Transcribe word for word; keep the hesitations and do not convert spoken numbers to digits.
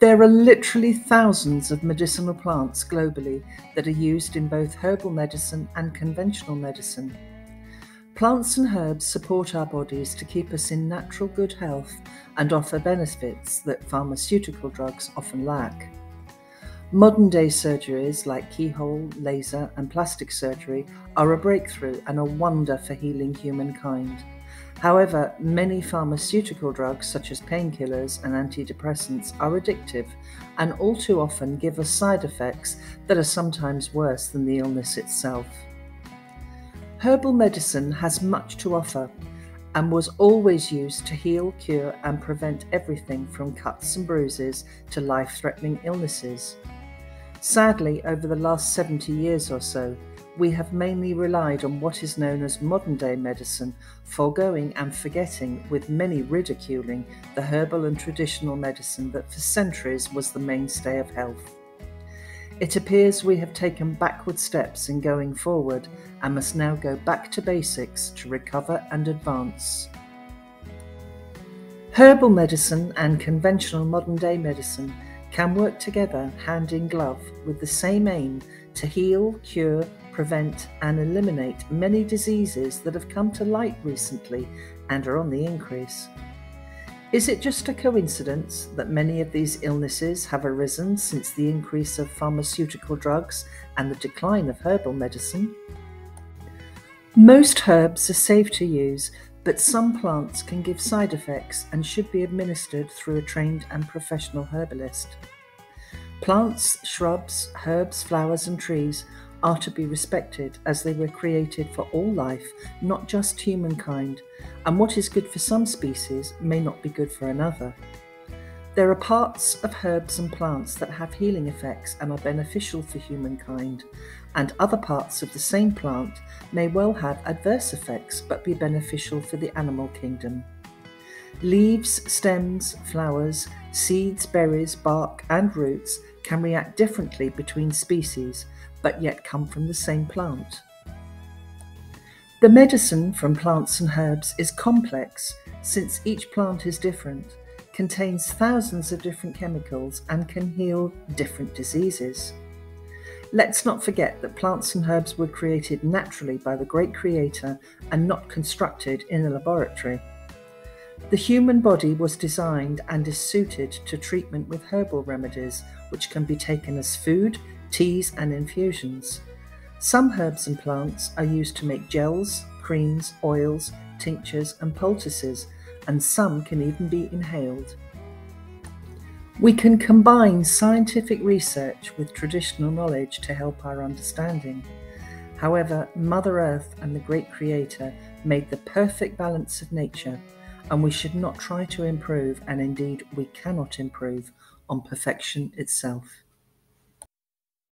There are literally thousands of medicinal plants globally that are used in both herbal medicine and conventional medicine. Plants and herbs support our bodies to keep us in natural good health and offer benefits that pharmaceutical drugs often lack. Modern-day surgeries like keyhole, laser and plastic surgery are a breakthrough and a wonder for healing humankind. However, many pharmaceutical drugs such as painkillers and antidepressants are addictive and all too often give us side effects that are sometimes worse than the illness itself. Herbal medicine has much to offer and was always used to heal, cure and prevent everything from cuts and bruises to life-threatening illnesses. Sadly, over the last seventy years or so, we have mainly relied on what is known as modern-day medicine, foregoing and forgetting, with many ridiculing, the herbal and traditional medicine that for centuries was the mainstay of health. It appears we have taken backward steps in going forward and must now go back to basics to recover and advance. Herbal medicine and conventional modern-day medicine can work together hand in glove with the same aim to heal, cure, prevent and eliminate many diseases that have come to light recently and are on the increase. Is it just a coincidence that many of these illnesses have arisen since the increase of pharmaceutical drugs and the decline of herbal medicine? Most herbs are safe to use, but some plants can give side effects and should be administered through a trained and professional herbalist. Plants, shrubs, herbs, flowers and trees are to be respected as they were created for all life, not just humankind, and what is good for some species may not be good for another. There are parts of herbs and plants that have healing effects and are beneficial for humankind, and other parts of the same plant may well have adverse effects but be beneficial for the animal kingdom. Leaves, stems, flowers, seeds, berries, bark and roots can react differently between species but yet come from the same plant. The medicine from plants and herbs is complex since each plant is different, contains thousands of different chemicals and can heal different diseases. Let's not forget that plants and herbs were created naturally by the great creator and not constructed in a laboratory. The human body was designed and is suited to treatment with herbal remedies, which can be taken as food, teas and infusions. Some herbs and plants are used to make gels, creams, oils, tinctures and poultices, and some can even be inhaled. We can combine scientific research with traditional knowledge to help our understanding. However, Mother Earth and the great creator made the perfect balance of nature, and we should not try to improve, and indeed we cannot improve, on perfection itself.